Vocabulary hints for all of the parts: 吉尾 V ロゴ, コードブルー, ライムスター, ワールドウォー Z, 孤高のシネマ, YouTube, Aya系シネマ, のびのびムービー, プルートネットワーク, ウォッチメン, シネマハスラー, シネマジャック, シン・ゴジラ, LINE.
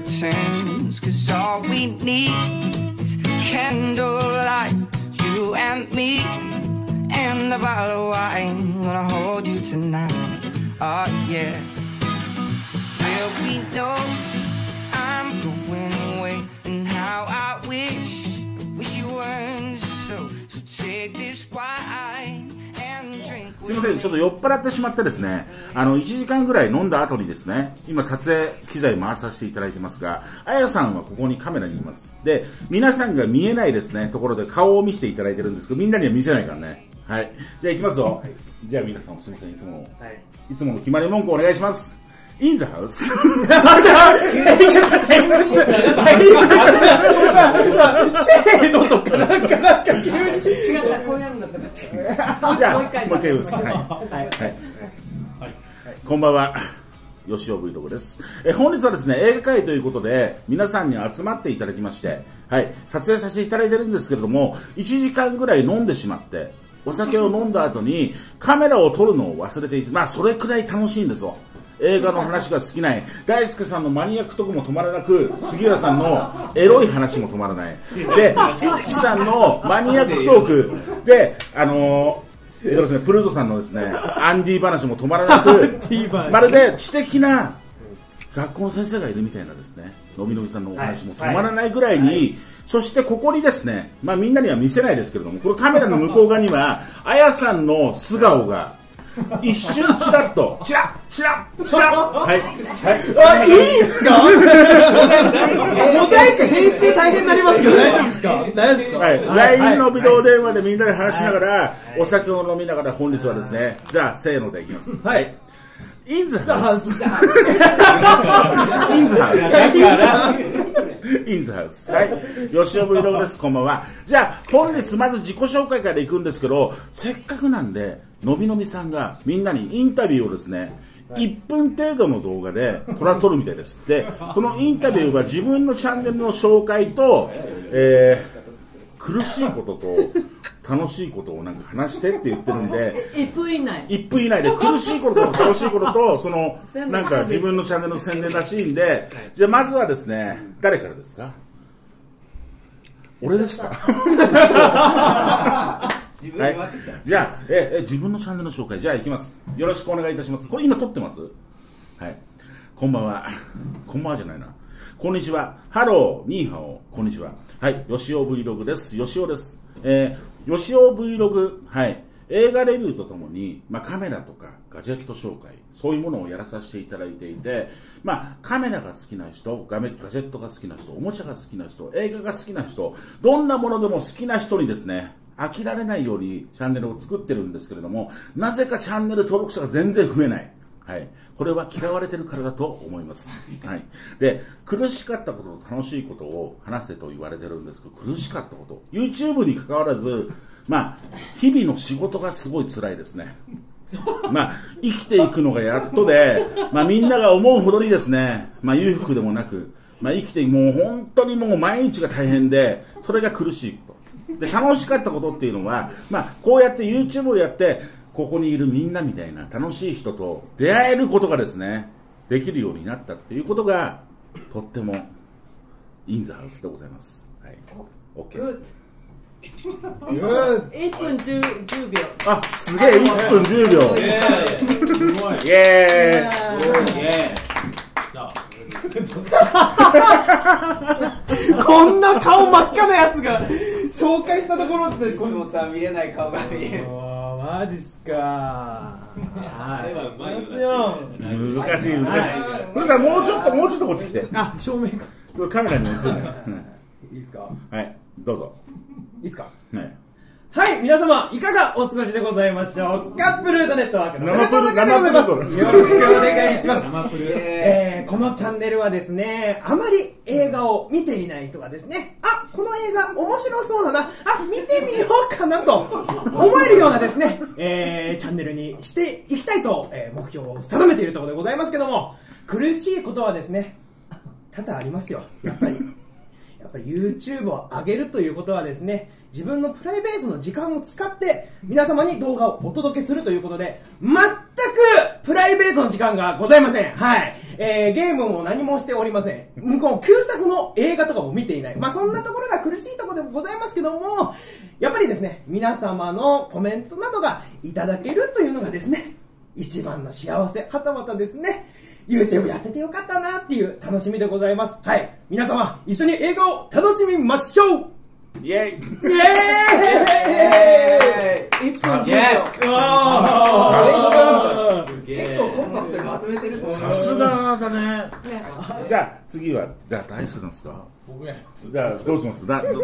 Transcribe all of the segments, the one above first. curtains, 'cause all we need is candlelight, you and me, and a bottle of wine. Gonna hold you tonight, oh yeah. Well, we know I'm going away, and how I wish you weren't so take this wine.すみません、ちょっと酔っ払ってしまってですね、1時間ぐらい飲んだ後にですね、今撮影機材回させていただいてますが、Ayaさんはここにカメラにいます。で、皆さんが見えないですね、ところで顔を見せていただいてるんですけど、みんなには見せないからね。はい。じゃあ行きますよ。はい、じゃあ皆さん、すみません、いつもの決まり文句お願いします。In the house. せーのとかなんか急に違った、こうやるんだったら違う。もう一回です。こんばんは、吉尾 V ロゴです。本日はですね、映画会ということで皆さんに集まっていただきまして、はい、撮影させていただいてるんですけれども、1時間ぐらい飲んでしまって、お酒を飲んだ後にカメラを撮るのを忘れていて、まあそれくらい楽しいんですよ。映画の話が尽きない、大輔さんのマニアックとこも止まらなく、杉浦さんのエロい話も止まらない、で、ツッチさんのマニアックトーク、で、プルートさんのですね、アンディ話も止まらなく、まるで知的な学校の先生がいるみたいなですね、のびのびさんのお話も止まらないぐらいに、そしてここにですね、まあみんなには見せないですけれども、これカメラの向こう側には、あやさんの素顔が。一瞬チラッと、チラッ、はい、はい、いいですか？モザイク編集大変になりますけど、大丈夫ですか？大丈夫ですか？はい、LINE のビデオ電話でみんなで話しながら、お酒を飲みながら、本日はですね、じゃあ、せーのでいきます。はい。インズハウス。インズハウス。インズハウス。はい。吉尾 V ロゴです。こんばんは。じゃあ、本日まず自己紹介からいくんですけど、せっかくなんで、のびのびさんがみんなにインタビューをですね、1分程度の動画で撮るみたいです。で、このインタビューは自分のチャンネルの紹介と、苦しいことと楽しいことをなんか話してって言ってるんで、1分以内で苦しいことと楽しいことと、そのなんか自分のチャンネルの宣伝らしいんで、じゃあまずはですね、誰からですか？俺ですか？はい、じゃあ自分のチャンネルの紹介、じゃあいきます。よろしくお願いいたします。これ今撮ってます。はい、こんばんはこんばんはじゃないな、こんにちは、ハロー、ニーハオ、こんにちは。はい、吉尾 V ロゴです。吉尾です。吉尾 V ロゴ、はい、映画レビューとともに、まあ、カメラとかガジェット紹介、そういうものをやらさせていただいていて、まあ、カメラが好きな人、ガジェットが好きな人、おもちゃが好きな人、映画が好きな人、どんなものでも好きな人にですね、飽きられないようにチャンネルを作ってるんですけれども、なぜかチャンネル登録者が全然増えない。はい。これは嫌われてるからだと思います。はい。で、苦しかったことと楽しいことを話せと言われてるんですけど、苦しかったこと。YouTube に関わらず、まあ、日々の仕事がすごい辛いですね。まあ、生きていくのがやっとで、まあみんなが思うほどにですね、まあ裕福でもなく、まあ生きて、もう本当にもう毎日が大変で、それが苦しい。で、楽しかったことっていうのは、まあ、こうやって YouTube をやって、ここにいるみんなみたいな楽しい人と出会えることがですね、できるようになったっていうことが、とってもインザハウスでございます。はい。OK。1分10秒。あ、すげえ、1分10秒。イエーイ。こんな顔真っ赤なやつが紹介したところって、これもさ、見れない顔が見える。マジっすか。難しいね。これさ、もうちょっとこっち来て。あ、正面か。カメラに映るね。いいですか。はい、どうぞ。いいですか。はい。はい、皆様、いかがお過ごしでございましょうか。プルートネットワークの生プルートでございます。よろしくお願いします。このチャンネルはですね、あまり映画を見ていない人がですね、あ、この映画面白そうだな、あ、見てみようかなと思えるようなですね、チャンネルにしていきたいと、目標を定めているところでございますけども、苦しいことはですね、多々ありますよ、やっぱり。YouTube を上げるということはですね、自分のプライベートの時間を使って皆様に動画をお届けするということで、全くプライベートの時間がございません。はい、ゲームも何もしておりません。向こう旧作の映画とかも見ていない。まあそんなところが苦しいところでございますけども、やっぱりですね、皆様のコメントなどがいただけるというのがですね、一番の幸せ、はたまたですね、YouTube やっててよかったなっていう楽しみでございます。はい。皆様、一緒に映画を楽しみましょう。イェイイェーイ1分10秒。さすが。結構コンパクトにまとめてると思う。さすがだね。じゃあ次は、じゃあ大輔さんですか。僕や。じゃあどうしますだこれ、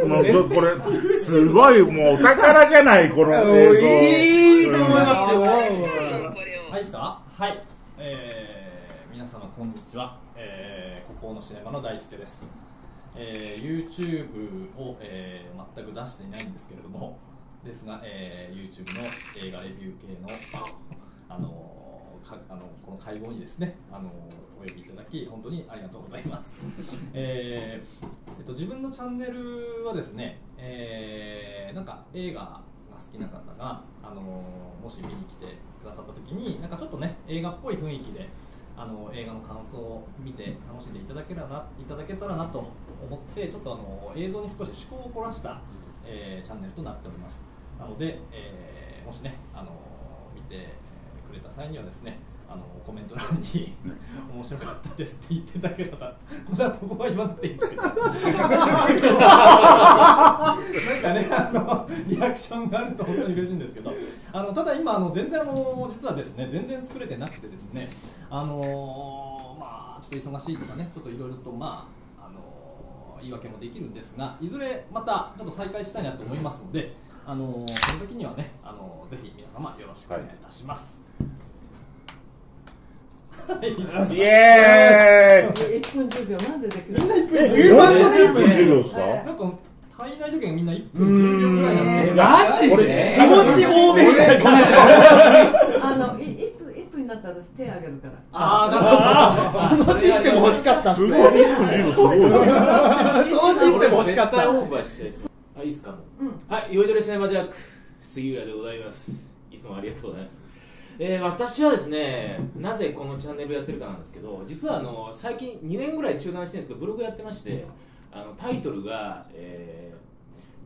すごいもうお宝じゃない、この映像。いいと思いますよ。はいですかはい。皆様こんにちは、孤高のシネマの大輔です、YouTube を、全く出していないんですけれどもですが、YouTube の映画レビュー系の、この会合にですね、お呼びいただき本当にありがとうございます自分のチャンネルはですね、なんか映画好きな方が、もし見に来てくださった時になんかちょっとね映画っぽい雰囲気で映画の感想を見て楽しんでいただけたらなと思ってちょっと映像に少し趣向を凝らした、チャンネルとなっておりますなので、もしね見てくれた際にはですねコメント欄に面白かったですって言っていただけたらこんなとこは言わなくていいんですけどなんかねリアクションがあると本当に嬉しいんですけどただ今全然実はですね全然作れてなくてですねまあちょっと忙しいとかねちょっといろいろとまあ言い訳もできるんですがいずれまたちょっと再開したいなと思いますのでその時にはねぜひ皆様よろしくお願いいたします。はいイエーイ !1 分10秒、なんでだけどみんな1分10秒ですかなんか、体内時計みんな1分10秒ぐらいなんでマジで気持ち多めみたいな1分になったら私手あげるからああ、そのシステム欲しかったすごい、1分10秒すごいそのシステム欲しかったオーバーしたいですいいっすかもはい、よいどれシネマジャック杉浦でございますいつもありがとうございます私はですね、なぜこのチャンネルやってるかなんですけど、実は最近2年ぐらい中断してるんですけど、ブログやってまして、タイトルが、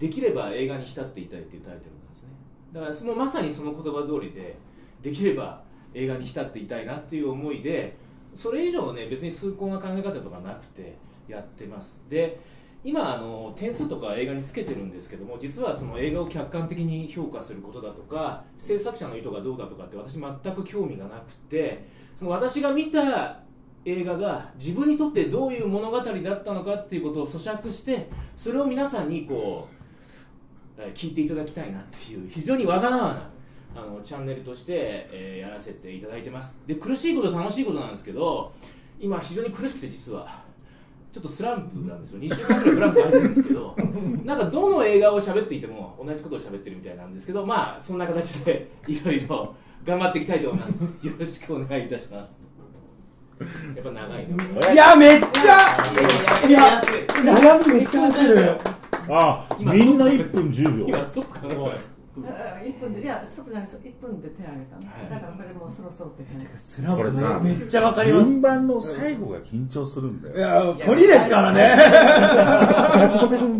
できれば映画に浸っていたいっていうタイトルなんですね。だからまさにその言葉通りで、できれば映画に浸っていたいなっていう思いで、それ以上ね、別に崇高な考え方とかなくてやってます。で、今点数とか映画につけてるんですけども実はその映画を客観的に評価することだとか制作者の意図がどうだとかって私全く興味がなくてその私が見た映画が自分にとってどういう物語だったのかっていうことを咀嚼してそれを皆さんにこう聞いていただきたいなっていう非常にわがままなチャンネルとして、やらせていただいてますで苦しいこと楽しいことなんですけど今非常に苦しくて実は。ちょっとスランプなんですよ2週間くらいスランプあるんですけどなんかどの映画を喋っていても同じことを喋ってるみたいなんですけどまあそんな形でいろいろ頑張っていきたいと思いますよろしくお願いいたしますやっぱ長いのいやめっちゃいや長くめっちゃ走るああみんな1分10秒今ストップか1分でいやストップじゃないです1分で手を挙げたのだからこれもうそろそろってこれさめっちゃわかります順番の最後が緊張するんだよいや鳥ですからね彼女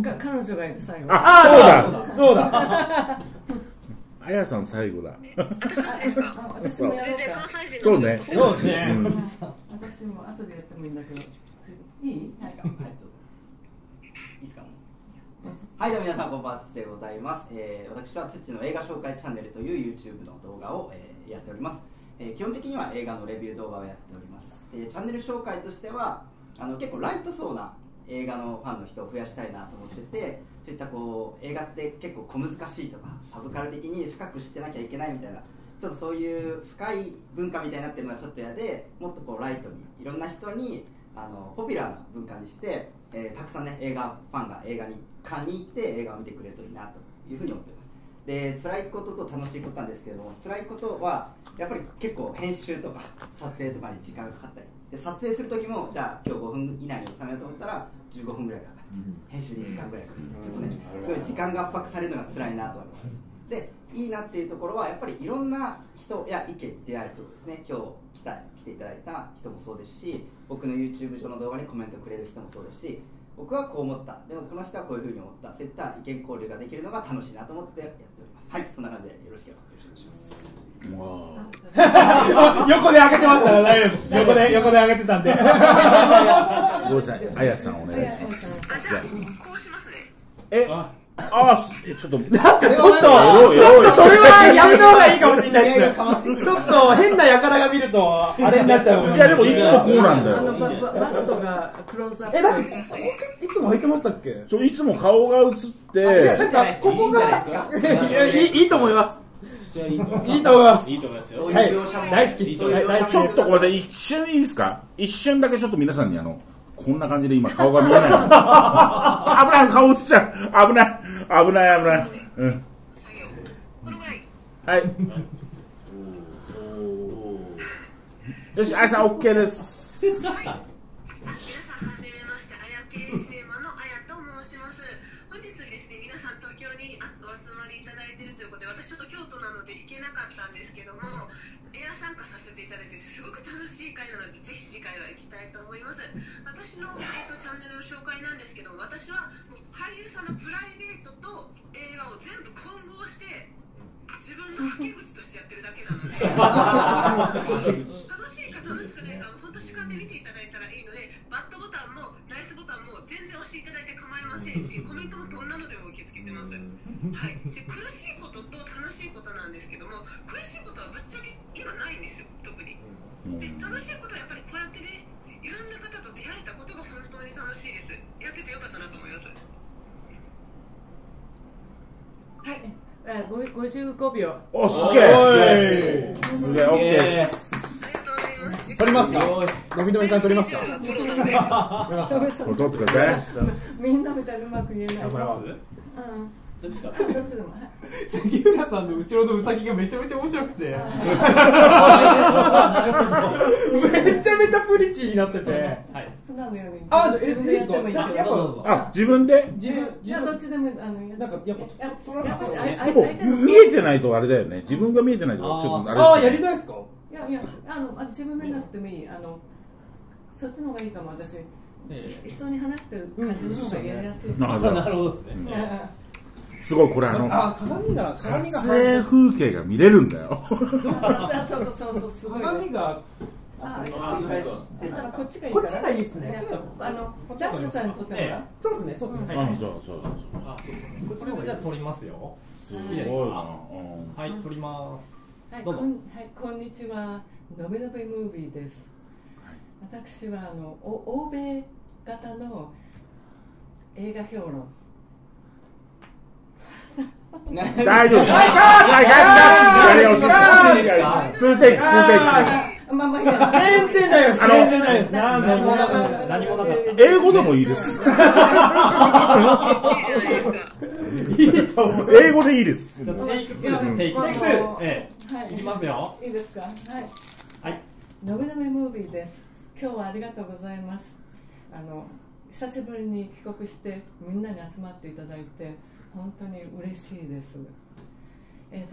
が最後ああそうだそうだあやさん最後だ私もですか私もやろうかそうねそうですね私も後でやってもいいんだけどいいですかいいですかはい、じゃあ皆さんこんばんは、つちでございます、私はつっちの映画紹介チャンネルという YouTube の動画を、やっております、基本的には映画のレビュー動画をやっておりますでチャンネル紹介としては結構ライトそうな映画のファンの人を増やしたいなと思っててそういったこう映画って結構小難しいとかサブカル的に深く知ってなきゃいけないみたいなちょっとそういう深い文化みたいになってるのはちょっと嫌でもっとこうライトにいろんな人にポピュラーな文化にして、たくさんね映画ファンが映画に観に行って映画を見てくれるといいなというふうに思ってますで辛いことと楽しいことなんですけども辛いことはやっぱり結構編集とか撮影とかに時間がかかったりで撮影する時もじゃあ今日5分以内に収めようと思ったら15分ぐらいかかって編集に時間ぐらいかかってちょっとねすごい時間が圧迫されるのが辛いなと思いますでいいなっていうところはやっぱりいろんな人や意見に出会えるということですね。今日来ていただいた人もそうですし、僕の YouTube 上の動画にコメントくれる人もそうですし、僕はこう思った、でもこの人はこういうふうに思った、そういった意見交流ができるのが楽しいなと思ってやっております。はい、そんな感じでよろしければよろしくお願いします。横で上げてましたら大丈夫です。横で上げてたんで。ごめんなさい、あやさんお願いします。あ、じゃあこうしますね。え、あ、ちょっとなんかちょっとそれはやめた方がいいかもしれないです。ちょっと変な輩が見るとあれになっちゃう。いやでもいつもこうなんだよ。バストがクローズアップ。え、だってここいつも開いてましたっけ？いつも顔が映って。いやなんかここがいいと思います。いいと思いますよ。大好きです。ちょっとこれで一瞬いいですか？一瞬だけちょっと皆さんにこんな感じで今顔が見えない。危ない、顔映っちゃう。危ない。うん。はい。よし、あやさん OK です。皆さんはじめまして、あや系シネマのあやと申します。本日ですね、皆さん東京にお集まりいただいているということで、私ちょっと京都なので行けなかったんですけども、レア参加させていただいてすごく楽しい会なので、ぜひ次回は行きたいと思います。私の、チャンネルの紹介なんですけども、私はもう俳優さんのプライベートと映画を全部混合して自分の吐き口としてやってるだけなので、楽しいか楽しくないか本当主観で見ていただいたらいいので、バッドボタンもナイスボタンも全然押していただいて構いませんし、コメントもどんなのでも受け付けてます。はい、で苦しいことと楽しいことなんですけども、苦しいことはぶっちゃけ今ないんですよ、特に。で楽しいことはやっぱりこうやってね、いろんな方と出会えたことが本当に楽しいです。やっててよかったなと思います。はい、55秒。お、すげえ。すげえ、オッケーです。取りますか。のびのびさん取りますか。取ってください。みんなみたいうまく言えない。杉浦さんの後ろのウサギがめちゃめちゃ面白くてめちゃめちゃプリチーになってて、あ、え、いいですか？あ、自分で？じゃあどっちでもなんかやっぱ見えてないとあれだよね。自分が見えてないとちょっとあれ。ああ、やりづらいですか？いやいや、自分見なくてもいい。そっちの方がいいかも。私人に話してる感じの方がやりやすい。なるほどですね。すごい、これ撮影風景が見れるんだよ。鏡がこっちがいいからいいですね。ラスクさんに撮ってもらう。そうですね、そうですね。こっちの方がじゃあ撮りますよ。すごいな。はい、撮ります。はい、こんにちは。のびのびムービーです。私は欧米型の映画評論。大丈夫。英語でもいいです。英語でいいです。いいですか。はい。のびのびムービーです。今日はありがとうございます。久しぶりに帰国してみんなに集まっていただいて。本当に嬉しいです。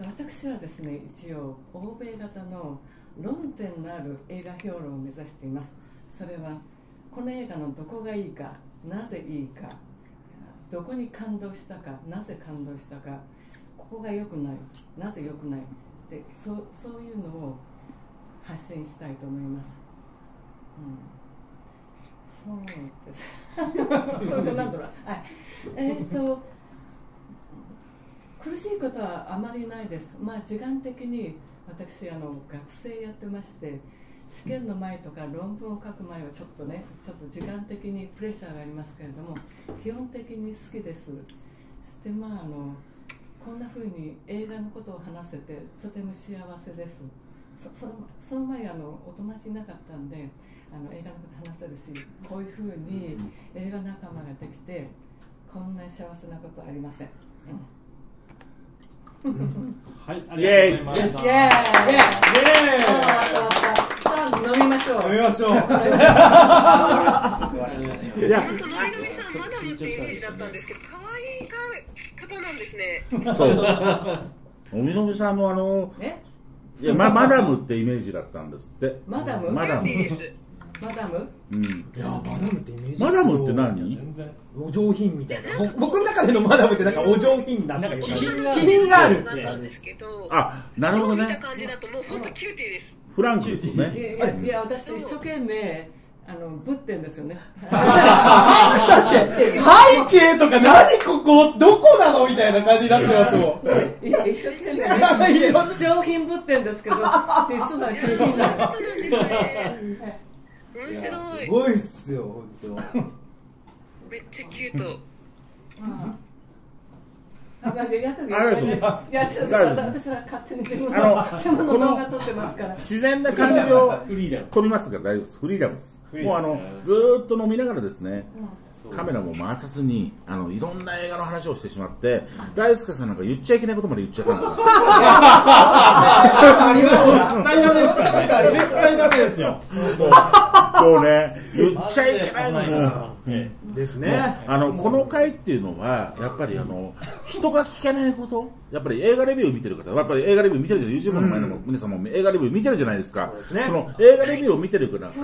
私はですね、一応欧米型の論点のある映画評論を目指しています。それはこの映画のどこがいいか、なぜいいか、どこに感動したか、なぜ感動したか、ここが良くない、なぜ良くないで、そういうのを発信したいと思います。うん、そうです。それでなんだろう。はい。苦しいことはあまりないです。まあ時間的に私学生やってまして、試験の前とか論文を書く前はちょっとね、ちょっと時間的にプレッシャーがありますけれども、基本的に好きです。そしてまあこんな風に映画のことを話せてとても幸せです。その前お友達いなかったんで映画のこと話せるし、こういう風に映画仲間ができてこんな幸せなことはありません。うんはい、ありがとうございます。イエーイ、イエーイ。さあ、飲みましょう。飲みましょう。いや、本当のびのびさんマダムっていうイメージだったんですけど、可愛い方なんですね。そう。おみのぶさんもいやマダムってイメージだったんですって。マダムマダムマダム、うん、いやマダムってイメージ。マダムって何？お上品みたいな。僕の中でのマダムってなんかお上品な、なんか気品があるって。あ、なるほどね。見た感じだともう本当キューティーです。フランクですよね。いや私一生懸命ぶってんですよね。だって背景とか何ここどこなのみたいな感じになってますもん。一生懸命上品ぶってんですけど実は気品なんで。面白い。すごいっすよ、本当。めっちゃキュート。いや、ちょっと私は勝手に自分の動画撮ってますから。自然な感じを撮りますから大丈夫です。フリーダムです。もうずーっと飲みながらですね、カメラも回さずにいろんな映画の話をしてしまって、大輔さんなんか言っちゃいけないことまで言っちゃったんですよ。絶対ダメですよ。そうね、言っちゃいけないのですね。この回っていうのはやっぱり人が聞けないこと、やっぱり映画レビュー見てる方、やっぱり映画レビュー見てるじゃないですか。 YouTube の前の皆さんも映画レビュー見てるじゃないですか。その映画レビューを見てる方って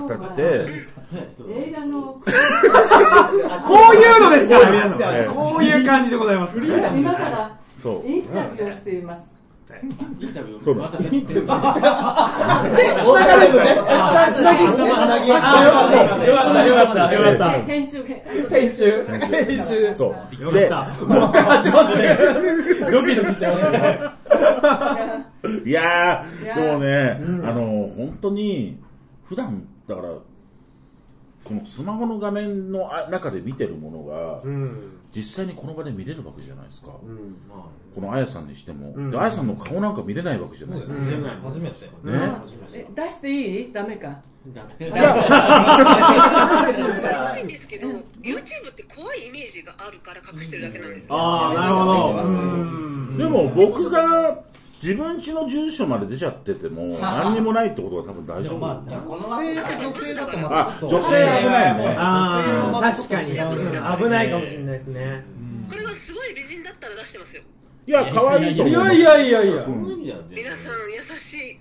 映画のこういうのですから、こういう感じでございます。今からインタビューをしています。インタビューそうなんです。つながるんですね。つなぎつなぎ。よかったよかったよかった。編集編集編集。そうよかった。もう一回始まってドキドキしちゃうね。いやでもね本当に普段だからこのスマホの画面の中で見てるものが実際にこの場で見れるわけじゃないですか。このあやさんにしても、あやさんの顔なんか見れないわけじゃないですか。見れない、初めて。出していい？ダメか。ダメ。怖いんですけど、YouTube って怖いイメージがあるから隠してるだけなんですよ。ああ、なるほど。でも僕が自分家の住所まで出ちゃってても何にもないってことは多分大丈夫。女性だと女性危ないね。ああ確かに危ないかもしれないですね。これはすごい美人だったら出してますよ。いや可愛いと思う。いやいやいやいや。皆さん優しい。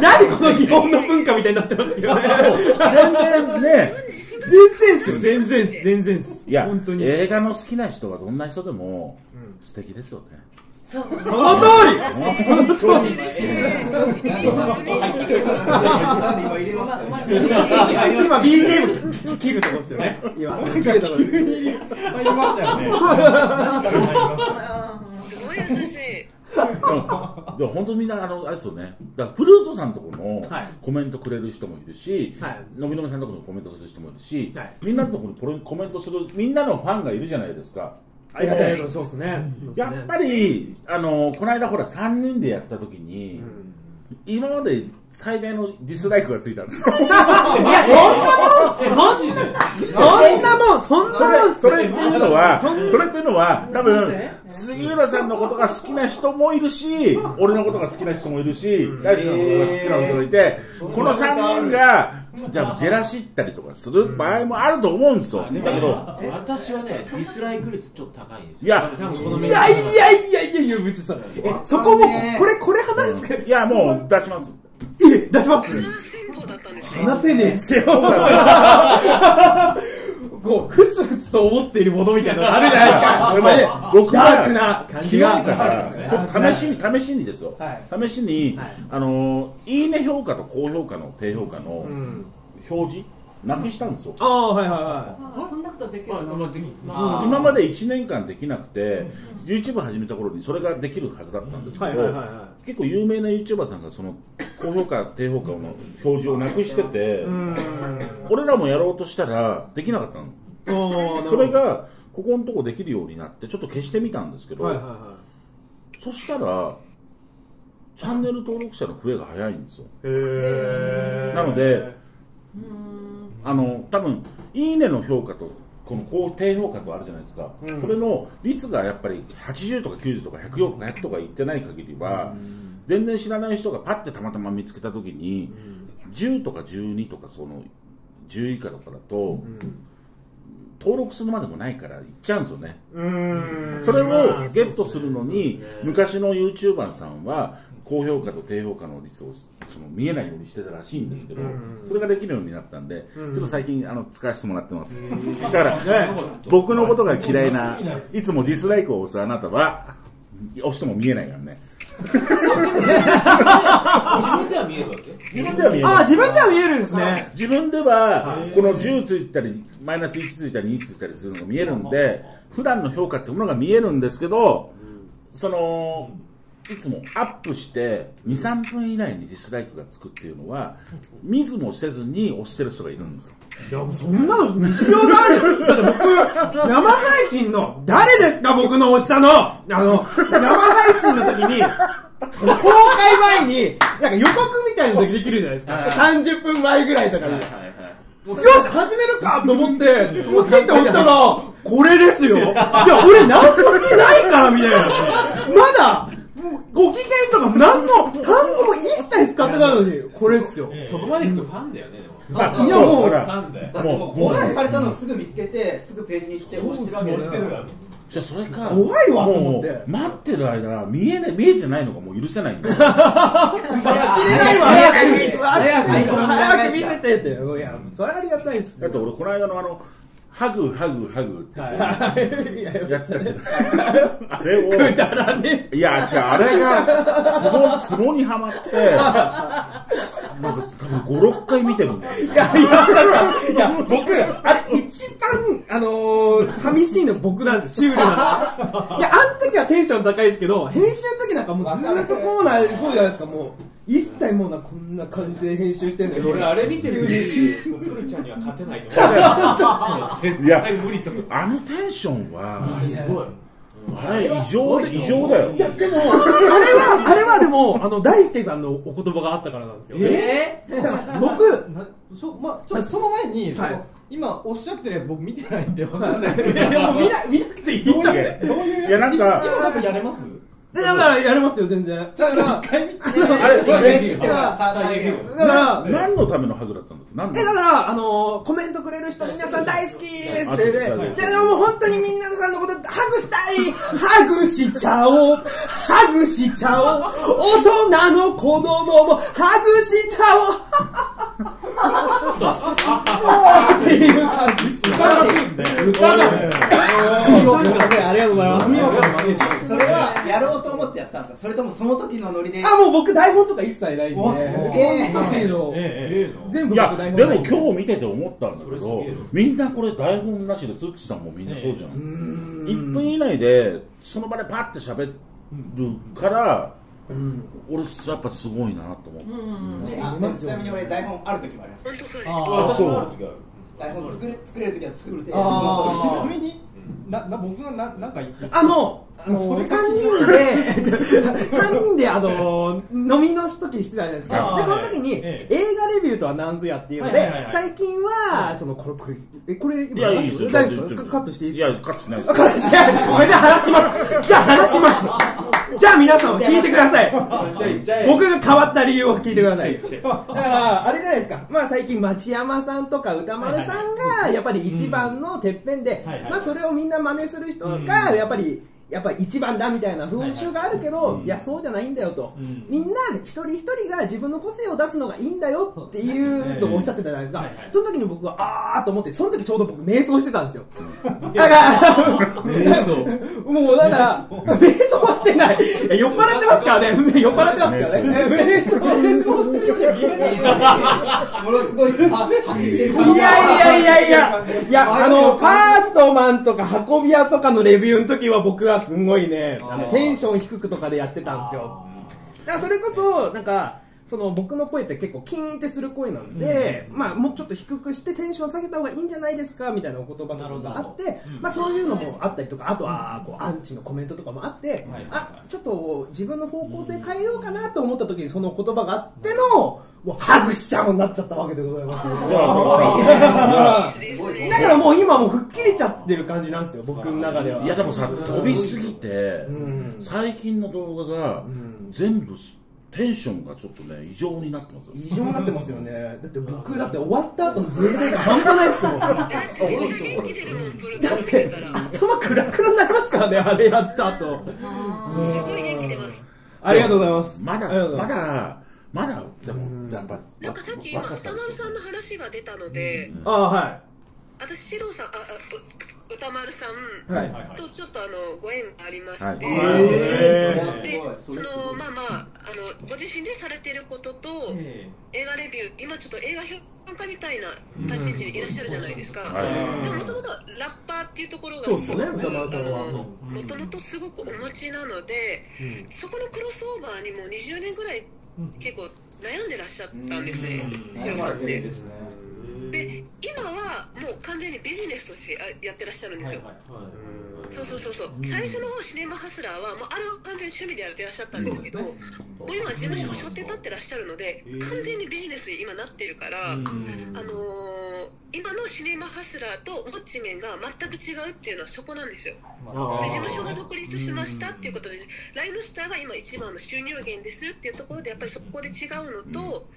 何この日本の文化みたいになってますけどね。全然ね。全然ですよ、全然です、全然です。いや本当に映画の好きな人がどんな人でも素敵ですよね。その通り、その通り。今 BGM 切るとこですよね。今切るとこです。入りましたよね。すごい優しい。でも本当みんなあれですよね。だからプルートさんとこのコメントくれる人もいるし、のびのびさんとこのコメントする人もいるし、みんなのところにコメントするみんなのファンがいるじゃないですか。そうですね。やっぱりこの間ほら3人でやった時に今まで最大のディスライクがついたんですよ。いやそんなもんそれっていうのは多分杉浦さんのことが好きな人もいるし俺のことが好きな人もいるし大輔のことが好きな人もいてこの3人がじゃあジェラシったりとかする場合もあると思うんですよ。だけど私はねディスライク率ちょっと高いんですよ。いやいやいやいやいやいや別にさそこもこれ話していやもう出します。え出します。話せねえっすよ。こうふつふつと思っているものみたいなのあるじゃないですか。僕ダークな感じがちょっと試しにですよ。試しにいいね評価と高評価の低評価の表示なくしたんですよ。ああはいはいはい。そんなことできるの？今まで1年間できなくて YouTube 始めた頃にそれができるはずだったんですけど、結構有名な YouTuber さんがその高評価低評価の表示をなくしてて、俺らもやろうとしたらできなかったの。それがここのとこできるようになってちょっと消してみたんですけど、そしたらチャンネル登録者の増えが早いんですよ。なので多分いいねの評価とこの高低評価とあるじゃないですか、うん、それの率がやっぱり80とか90とか104とか100とかいってない限りは、うん、全然知らない人がパッてたまたま見つけた時に、うん、10とか12とかその10以下とかだと、うん、登録するまでもないから行っちゃうんですよね。それをゲットするのに、昔の YouTuber さんは高評価と低評価の率をその見えないようにしてたらしいんですけど、それができるようになったんで、ちょっと最近使わせてもらってます。だから僕のことが嫌いな、いつもディスライクを押すあなたは押しても見えないからね。自分では見えるわけ？自分では見える。あ、自分では見えるんですね。自分ではこの10ついたりマイナス1ついたり2ついたりするのが見えるんで、普段の評価ってものが見えるんですけど、そのいつもアップして 2,3 分以内にディスライクがつくっていうのは、見ずもせずに押してる人がいるんですよ。いや、もうそんなの日常があるよ。だって僕、生配信の、誰ですか僕の押したの、生配信の時に、公開前に、なんか予告みたいなのできるじゃないですか。30分前ぐらいとかに。よし、始めるかと思って、落ちって押したら、これですよ。いや、俺何もしてないから、みたいな。まだ、ご機嫌とか何の単語も一切使ってないのに、これっすよ。そこまでいくとファンだよね。いや、もうほら、誤解されたのをすぐ見つけて、すぐページに行って押してるわけですよ。じゃあそれか、怖いわと思って待ってる間、見えてないのがもう許せないんだよ。待ちきれないわ、早く見せてって。いや、それありがたいっすよ。だって俺、この間のハグってやってたじゃない。あれを、いや、違う、あれがツボにはまって、まず多分5、6回見てるんだよ。いや、僕、あれ一番、寂しいの僕なんですよ、シュールなの。いや、あの時はテンション高いですけど、編集の時なんかもうずっとコーナー行こうじゃないですか、もう。一切もうなこんな感じで編集してんだけど、俺あれ見てるよりプルちゃんには勝てないと思う。絶対無理と思う。あのテンションはすごい。あれ異常だよ。いや、でもあれはでも大輔さんのお言葉があったからなんですよ。僕その前に今おっしゃってるやつ僕見てないんで分かんないですけど、見なくていいんだけど。いや、なんか今なんかやれます？だからやれますよ、全然。じゃあ、一回見て。あれ、それできる。何のためのハグだったんだ？だから、コメントくれる人、皆さん大好きですって。じゃあ、もう本当にみんなさんのこと、ハグしたい！ハグしちゃおう！ハグしちゃおう！大人の子供もハグしちゃおう！っていう感じっすね。ありがとうございます。それはやろうと思ってやったんですか？それともその時のノリで？あ、もう僕台本とか一切ないんで。全部僕台本。でも今日見てて思ったんだけど、みんなこれ台本なしで、つっちさんもみんなそうじゃない。1分以内でその場でパッて喋るから、俺やっぱすごいなと思って。ちなみに俺台本ある時もあります。あ、そう。台本作れる時は作って。ちなみに。僕がなんか言って3人で飲みの時してたじゃないですか。でその時に映画レビューとは何ぞやっていうので、最近はそのこれ今大丈夫ですか？カットしていいですか？いや、カットしないです。じゃあ話します。じゃあ皆さん聞いてください。僕が変わった理由を聞いてください。だからあれじゃないですか、最近町山さんとか歌丸さんがやっぱり一番のてっぺんで、それをみんな真似する人がやっぱり一番だみたいな風習があるけど、いや、そうじゃないんだよと、みんな一人一人が自分の個性を出すのがいいんだよっていうとおっしゃってたじゃないですか。その時に僕はあーと思って、その時ちょうど僕瞑想してたんですよ。だからもうだから瞑想はしてない。酔っ払ってますからね。瞑想してるようには見えない。ものすごい走ってる。いやファーストマンとか運び屋とかのレビューの時は僕はすごいね、テンション低くとかでやってたんですよ。だからそれこそなんかその僕の声って結構キーンってする声なんで、もうちょっと低くしてテンション下げた方がいいんじゃないですかみたいなお言葉とかがあって、そういうのもあったりとか、あとはこうアンチのコメントとかもあって、あ、ちょっと自分の方向性変えようかなと思った時にその言葉があってのハグしちゃうになっちゃったわけでございます。だからもう今もう吹っ切れちゃってる感じなんですよ、僕の中では。いや、でもさ、飛びすぎて最近の動画が全部テンションがちょっとね、異常になってますよ。異常になってますよね。だって僕だって終わった後の税制が半端ないですもん。だって頭暗くなりますからね、あれやった後。すごい元気出ます。ありがとうございます。まだでもやっぱなんかさっき今歌丸さんの話が出たので、ああはい。私獅童さん、あ歌丸さんとちょっとご縁がありまして、でそのまあまあご自身でされていることと映画レビュー、今ちょっと映画評論家みたいな立ち位置にいらっしゃるじゃないですか。でももともとラッパーっていうところがすごくもともとすごくお持ちなので、そこのクロスオーバーにも20年ぐらい結構悩んでらっしゃったんですね、獅童さんって。で今はもう完全にビジネスとしてやってらっしゃるんですよ。そうそうそうそう。最初の方シネマハスラーはもうあれは完全に趣味でやってらっしゃったんですけど、もう今は事務所を背負って立ってらっしゃるので完全にビジネスに今なってるから、今のシネマハスラーとウォッチメンが全く違うっていうのはそこなんですよ。で事務所が独立しましたっていうことでライムスターが今一番の収入源ですっていうところでやっぱりそこで違うのと。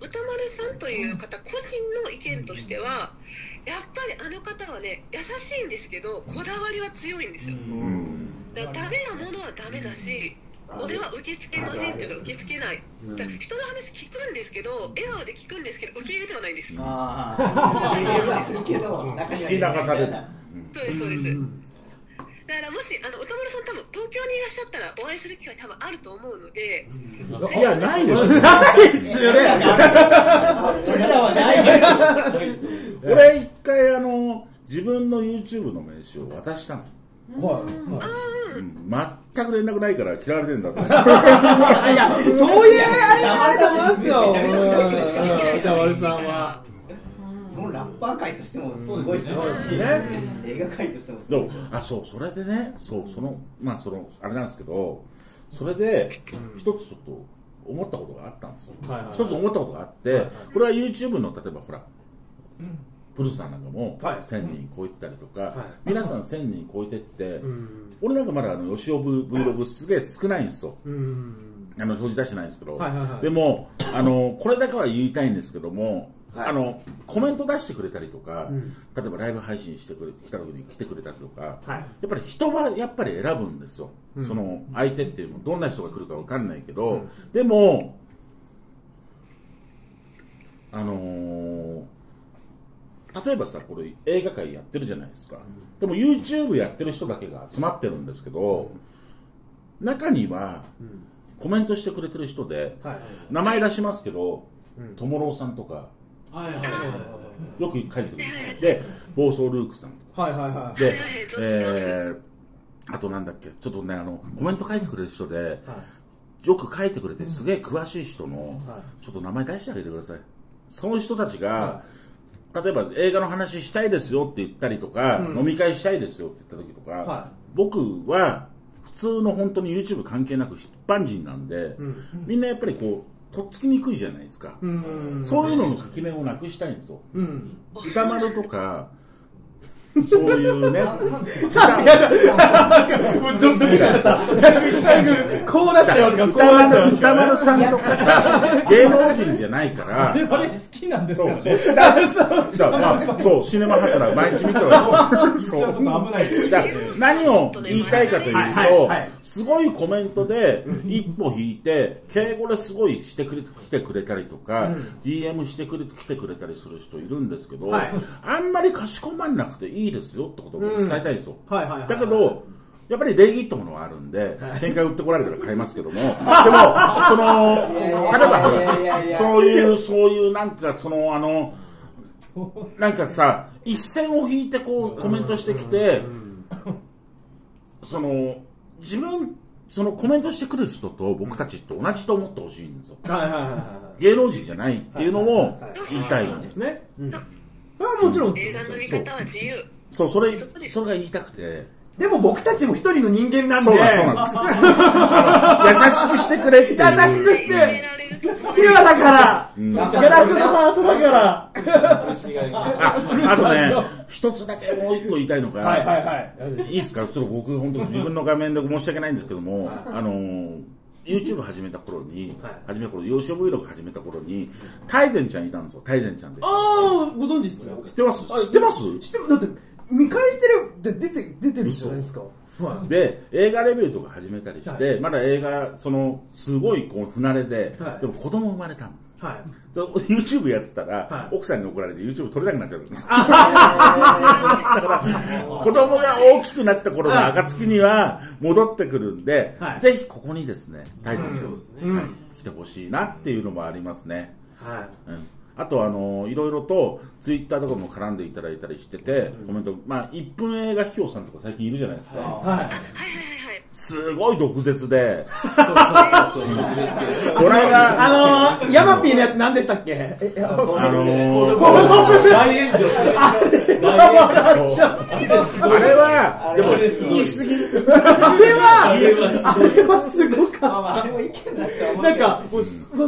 歌丸さんという方個人の意見としてはやっぱりあの方はね優しいんですけどこだわりは強いんですよ。だからダメなものはダメだし俺は受け付けませんっていうか受け付けない。だから人の話聞くんですけど笑顔で聞くんですけど受け入れてはないんです。そうですそうです。だからもし歌丸さん多分東京にいらっしゃったらお会いする機会多分あると思うので。いやないですよ。ないですよね。俺らはないです。俺一回自分の YouTube の名刺を渡したの。全く連絡ないから嫌われてんだと思って。いやそういうあれがあると思いますよ。歌丸さんは。ラッパー界としてもすごい楽しいね。映画界としてもすごい。あ、そうそれでね、そうそのあれなんですけど、それで一つちょっと思ったことがあったんですよ。一つ思ったことがあって、これは YouTube の例えばほら、プルさんなんかも1000人超えたりとか、皆さん1000人超えてって、俺なんかまだ吉尾 Vlog すげえ少ないんですよ。表示出してないんですけど、でもこれだけは言いたいんですけども。コメント出してくれたりとか、例えばライブ配信してきた時に来てくれたりとか、やっぱり人はやっぱり選ぶんですよ。その相手っていうのどんな人が来るかわかんないけど、でも例えばさ、これ映画界やってるじゃないですか。でも YouTube やってる人だけが集まってるんですけど、中にはコメントしてくれてる人で名前出しますけど、トモローさんとか。よく書いてくるで、暴走ルークさんとかで、あとなんだっけ、ちょっとねコメント書いてくれる人でよく書いてくれてすげえ詳しい人のちょっと名前出してあげてください。その人たちが例えば映画の話したいですよって言ったりとか、飲み会したいですよって言った時とか、僕は普通の本当に YouTube 関係なく一般人なんで、みんなやっぱりこうとっつきにくいじゃないですか。そういうのの垣根をなくしたいんですよ。歌丸とかそういうね。さあドキドキしちゃった。こうなっちゃいますから。歌丸さんとかさ、芸能人じゃないから。我々好きなんですからね。そうシネマハスラー毎日見てる。何を言いたいかというと、すごいコメントで一歩引いて敬語ですごいしてきてくれたりとか、DM してきてくれたりする人いるんですけど、あんまりかしこまんなくていいですよってことを伝えたいんですよ。だけどやっぱり礼儀ってものはあるんで、展開売ってこられたら買いますけども、でも例えばそういうなんかなんかさ、一線を引いてこうコメントしてきて、自分コメントしてくる人と僕たちって同じと思ってほしいんですよ。芸能人じゃないっていうのを言いたいんですね。もちろん映画の見方は自由。そう、それが言いたくて。でも僕たちも一人の人間なんで。そうなんです。優しくしてくれって。優しくして。ピュアだから。ガラスのハートだから。あとね、一つだけもう一個言いたいのが。いいですか？ちょっと僕本当に自分の画面で申し訳ないんですけども、YouTube 始めた頃に、養子 Vlog 始めた頃に、タイゼンちゃんいたんですよ、タイゼンちゃんで。ああ、ご存知っすよ。知ってます知ってます知ってる。だって、見返してるって出てるじゃないですか。で、映画レビューとか始めたりして、まだ映画、その、すごいこう、不慣れで、でも子供生まれたの。YouTube やってたら、奥さんに怒られて YouTube 撮れなくなっちゃうんです。だから、子供が大きくなった頃の暁には戻ってくるんで、ぜひここにですね、タイゼンさん来てほしいなっていうのもありますね。あと、いろいろとツイッターとかも絡んでいただいたりしてて、コメント、まあ、1分映画批評さんとか最近いるじゃないですか。すごい毒舌で。これが、ヤマピーのやつ何でしたっけ？大炎上して。あれは、でも言い過ぎ。あれはすごかった。なんか、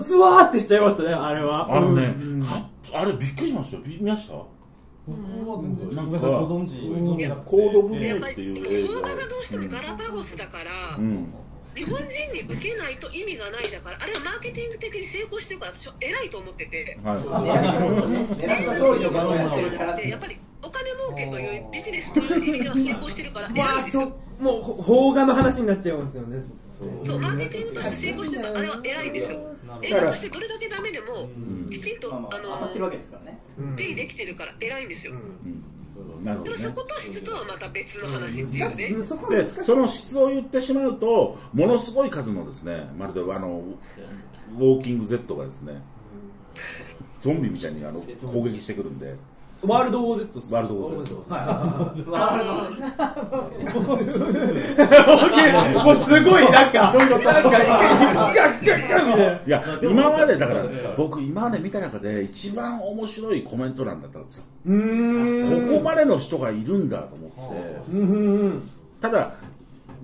スワーってしちゃいましたね、あれは。あのね、あれびっくりしましたよ。見ました？僕はなんかご存知コードブルーっていう映画がどうしてもガラパゴスだから、日本人に受けないと意味がないだから、あれはマーケティング的に成功してるから私は偉いと思ってて、やっぱりお金儲けというビジネスという意味では成功してるから偉いですよ。もう邦画の話になっちゃいますよね。そう、マーケティングとして成功してるからあれは偉いんですよ。映画としてどれだけダメでもきちんと当たってるわけですからね。ペイできてるから偉いんですよ。でもそこと質とはまた別の話っていうね。で、その質を言ってしまうと、ものすごい数のですね、まるでウォーキング Z がですね、ゾンビみたいに攻撃してくるんで。ワールドウォー Z です。ワールドウォー Z。はい。もうすごいなんかいや、今までだから僕今まで見た中で一番面白いコメント欄だったんですよ。ここまでの人がいるんだと思って。ただ。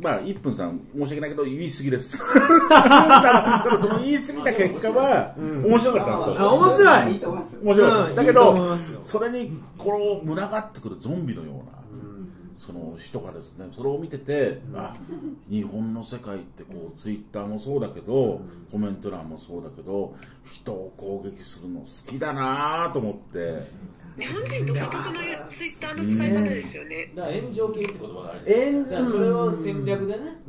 まあ、1分さん、申し訳ないけど、言い過ぎです。ただ、その言い過ぎた結果は、面白かったんですよ。面白い。面白い。だけど、それに、こう、群がってくるゾンビのような、その人がですね、それを見てて、あ、日本の世界って、こう、ツイッターもそうだけど、コメント欄もそうだけど、人を攻撃するの好きだなぁと思って、日本人独特のツイッターの使い方ですよね。だから炎上系って言葉があるじゃないですか。それを戦略でね、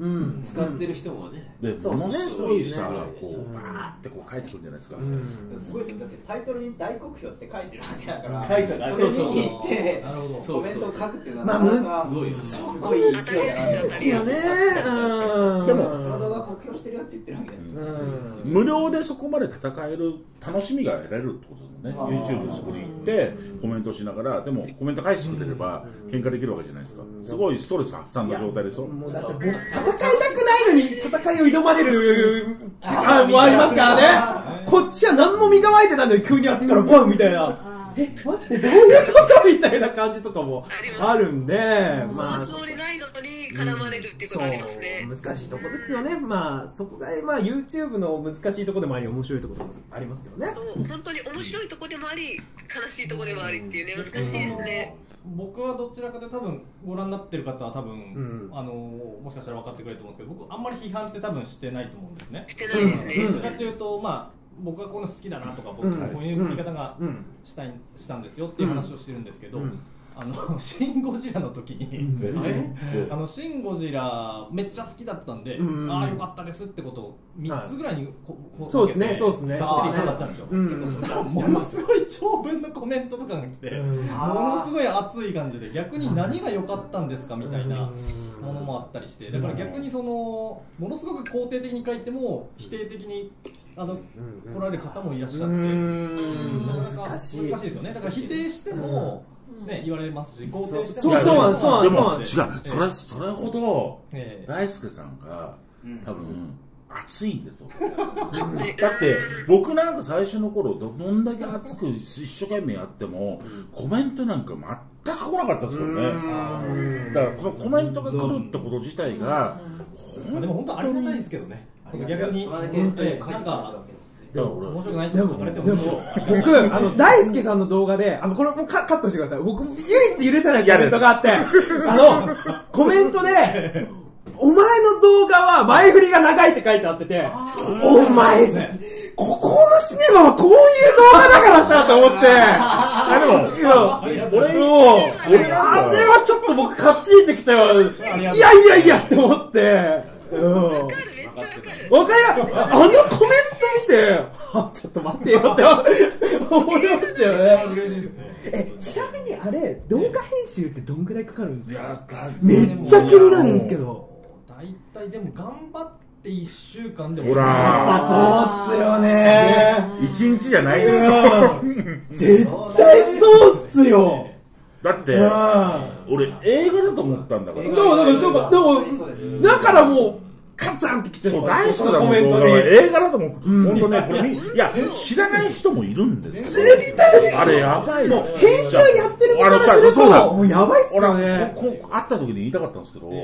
使ってる人もね。で、ものすごいさ、こう、バーってこう書いてくるんじゃないですか。すごい、だってタイトルに大黒評って書いてるわけだから、それに聞いて、コメントを書くっていうのは、すごい強いですよね。でも、体が酷評してるよって言ってるわけですよ。無料でそこまで戦える楽しみが得られるってことですもんね。YouTube そこに行って、コメントしながら、でもコメント返してくれれば喧嘩できるわけじゃないですか。すごいストレス発散の状態でしょ。もうだって戦いたくないのに戦いを挑まれる感もありますからね。こっちは何も身構えてないのに急にあっちからボンみたいな、え、待って、どういうことみたいな感じとかもあるんで、まあそのつもりないのに絡まれるっていうことがありますね。難しいとこですよね。まあそこがまあ YouTube の難しいとこでもあり、面白いとこでもありますけどね。本当に面白いとこでもあり、悲しいとこでもありっていうね、難しいですね。僕はどちらかで多分ご覧になってる方は多分もしかしたら分かってくれると思うんですけど、僕あんまり批判って多分してないと思うんですね。してないですね。どちらかというと、まあ僕はこの好きだなとか、僕はこういう見方がしたんですよっていう話をしてるんですけど、シン・ゴジラの時にシン・ゴジラめっちゃ好きだったんで、ああよかったですってことを3つぐらいにそうですね、そうですね、だったんですよ。ものすごい長文のコメントとかが来て、ものすごい熱い感じで、逆に何が良かったんですかみたいなものもあったりして、だから逆にそのものすごく肯定的に書いても否定的に来られる方もいらっしゃって、難しいですよね。だから否定してもね、言われますし、肯定しても、でも違う、それほど大輔さんが多分熱いんですよ。だって僕なんか最初の頃どんだけ熱く一生懸命やってもコメントなんか全く来なかったですよね。だからこのコメントが来るってこと自体が本当にありがたいですけどね。逆に本当になんか面白くないと書かれても面白い。僕大輔さんの動画でこれもカットしてください。僕唯一許せないコメントがあって、コメントで。お前の動画は前振りが長いって書いてあってて、お前、ここのシネマはこういう動画だからさと思って、あれはちょっと僕、カッチリときちゃう、いやいやいやって思って、わかる、めっちゃわかる、わかる、あのコメント見て、ちょっと待ってよって思いましたよね。ちなみにあれ動画編集ってどんぐらいかかるんですか？めっちゃ気になるんですけど。だいたいでも頑張って1週間でも。ほら。あ、そうっすよね。1日じゃないですよ。絶対そうっすよ。だって俺映画だと思ったんだから。でもだからもう。カチャンってきてる大好きなコメントで映画だと思って、本当ね、これ、いや、知らない人もいるんですよ。絶対あれ、やばいの。編集やってるからすると、もうやばいっすよね。会った時に言いたかったんですけど、フ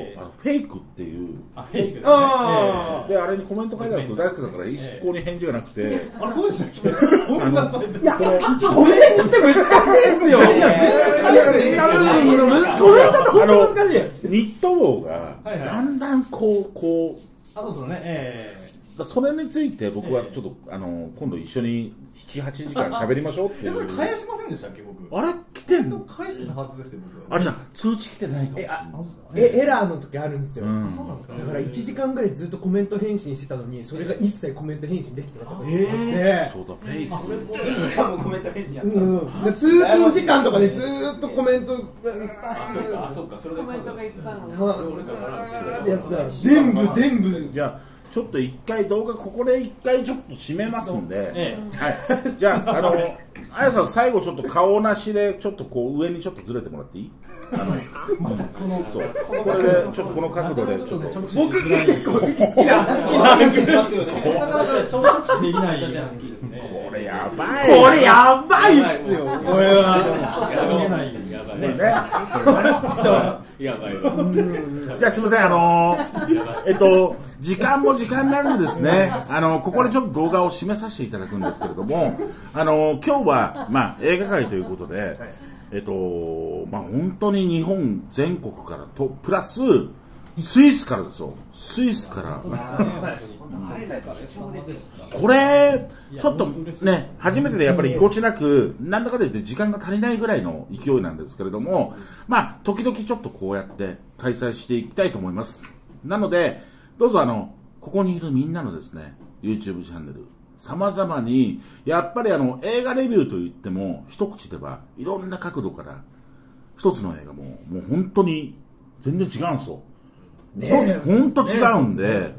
ェイクっていう。あ、フェイク。で、あれにコメント書いてあるけど、大好きだから一向に返事がなくて。あ、そうでしたっけ？いや、コメントって難しいですよ。コメントって本当難しい。ニット帽が、だんだんこう、それについて僕はちょっと今度一緒に7、8時間喋りましょうって。それ返しませんでしたっけ僕。あれ来てんの？返してたはずですよ僕。あれじゃん通知来てないかもしれない。エラーの時あるんですよ。だから1時間ぐらいずっとコメント返信してたのにそれが一切コメント返信できてなかった。そうだフェイク。1時間もコメント返信やった。通勤時間とかでずっとコメント。そうかそれでコメントがいっぱいの。全部じゃあ。ちょっと一回動画ここで一回ちょっと締めますんで、はい、じゃああやさん最後ちょっと顔なしでちょっとこう上にちょっとずれてもらっていい？これでちょっとこの角度でちょっと僕結構好きなんですよね。なかなかそうできないやつ。これやばいっすよ。これはじゃあすみません時間も時間なんでですねここでちょっと動画を締めさせていただくんですけれども今日はまあ映画界ということでまあ本当に日本全国からとプラススイスからですよ。スイスからこれちょっとね初めてでやっぱりぎこちなくなんだかで言って時間が足りないぐらいの勢いなんですけれどもまあ時々ちょっとこうやって開催していきたいと思います。なのでどうぞここにいるみんなのですね YouTube チャンネル様々にやっぱり映画レビューといっても一口ではいろんな角度から一つの映画もう本当に全然違うんですよ。本当違うんで、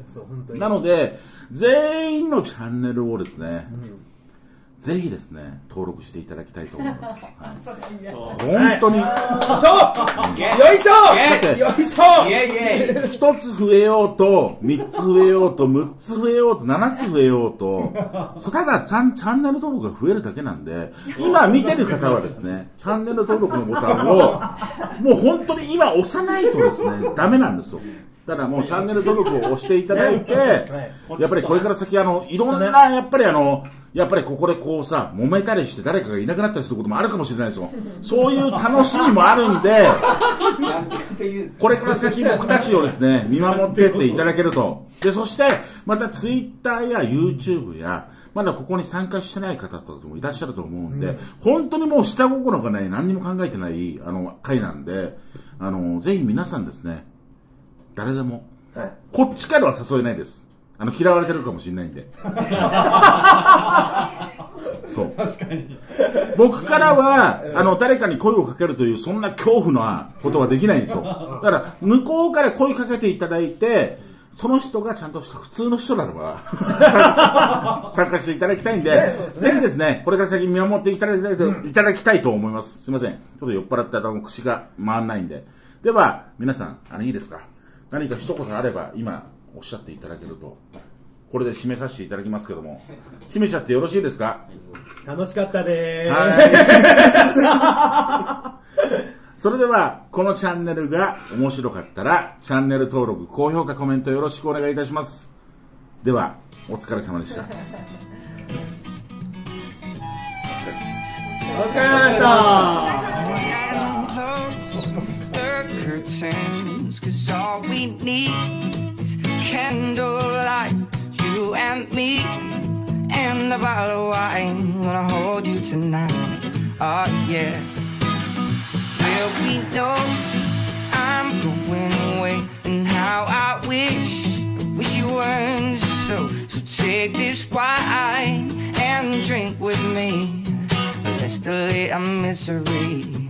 なので全員のチャンネルをですね、ぜひですね登録していただきたいと思います。本当に。よいしょ。よいしょ。一つ増えようと3つ増えようと6つ増えようと7つ増えようと、ただチャンネル登録が増えるだけなんで、今見てる方はですねチャンネル登録のボタンをもう本当に今押さないとですねダメなんですよ。だからもうチャンネル登録を押していただいて、やっぱりこれから先いろんなやっぱりここでこうさ揉めたりして誰かがいなくなったりすることもあるかもしれないですよ。そういう楽しみもあるんで、これから先僕たちをですね見守っていっていただけると。でそしてまたツイッターや YouTube やまだここに参加してない方とかもいらっしゃると思うんで、本当にもう下心がない何にも考えてない回なんで、ぜひ皆さんですね。誰でも、こっちからは誘えないです。嫌われてるかもしれないんで。そう。確かに。僕からは、誰かに声をかけるという、そんな恐怖なことはできないんですよ。だから、向こうから声かけていただいて、その人がちゃんとした普通の人ならば、参加していただきたいんで、ぜひですね、これから先見守っていただきたいと思います。すいません。ちょっと酔っ払ったら口が回んないんで。では、皆さん、いいですか？何か一言あれば今おっしゃっていただけると、これで締めさせていただきますけども、締めちゃってよろしいですか？楽しかったでーす。それではこのチャンネルが面白かったらチャンネル登録、高評価、コメントよろしくお願いいたします。ではお疲れ様でした。お疲れ様でした。curtains, 'cause all we need is candlelight, you and me, and a bottle of wine. Wanna hold you tonight, oh yeah. Well, we know I'm going away, and how I wish you weren't so. So take this wine and drink with me, let's delay our misery.